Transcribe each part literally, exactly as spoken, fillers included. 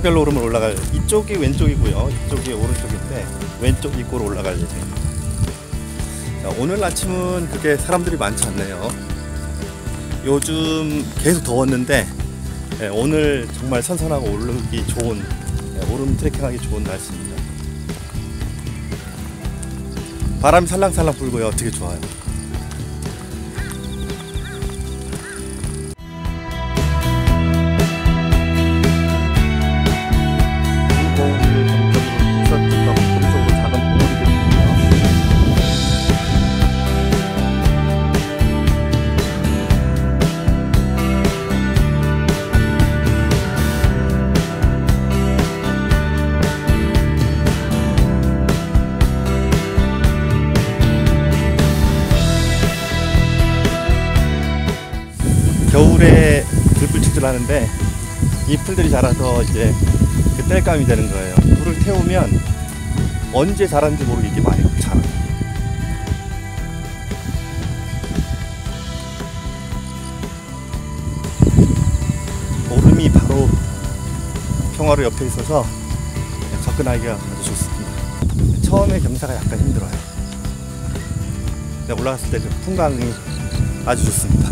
새별오름을 올라갈, 이쪽이 왼쪽이고요, 이쪽이 오른쪽인데 왼쪽 입구로 올라갈 예정입니다. 자, 오늘 아침은 그렇게 사람들이 많지 않네요. 요즘 계속 더웠는데 예, 오늘 정말 선선하고 오르기 좋은, 예, 오름 트레킹하기 좋은 날씨입니다. 바람이 살랑살랑 불고요, 되게 좋아요. 겨울에 들불측들 하는데 잎풀들이 자라서 이제 그 땔감이 되는 거예요. 불을 태우면 언제 자라는지 모르게 이게 많이 자라요. 오름이 바로 평화로 옆에 있어서 접근하기가 아주 좋습니다. 처음에 경사가 약간 힘들어요. 근데 올라갔을 때 그 풍광이 아주 좋습니다.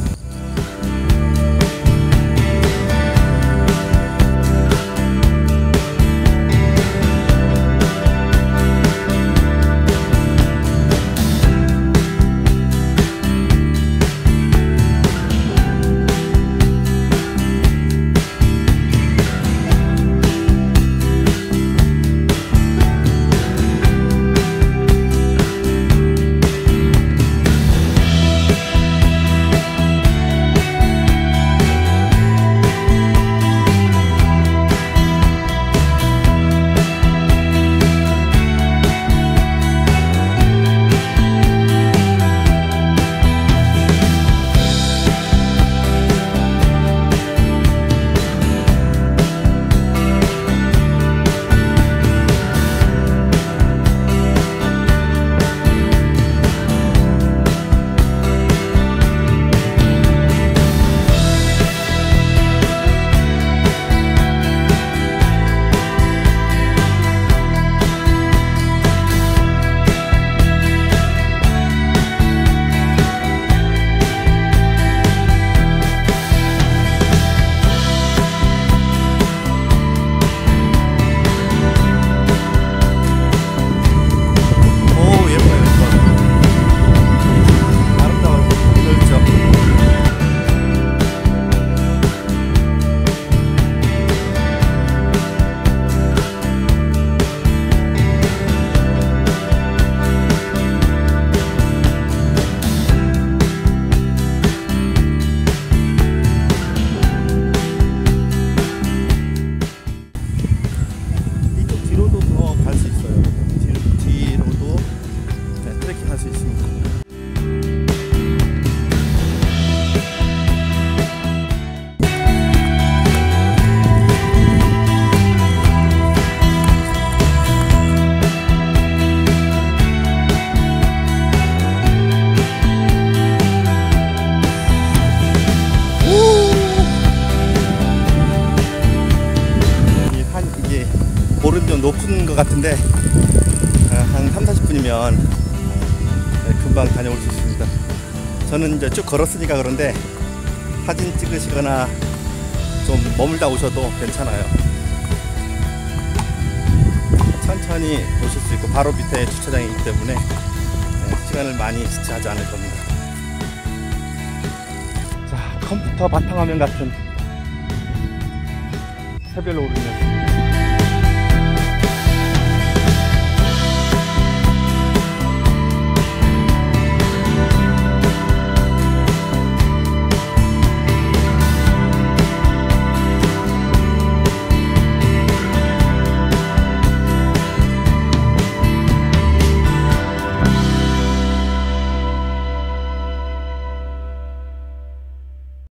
오름이 높은 것 같은데 한 삼, 사십 분이면 금방 다녀올 수 있습니다. 저는 이제 쭉 걸었으니까 그런데 사진 찍으시거나 좀 머물다 오셔도 괜찮아요. 천천히 오실 수 있고 바로 밑에 주차장이기 때문에 시간을 많이 지체하지 않을 겁니다. 자, 컴퓨터 바탕화면 같은 새별오름이었습니다.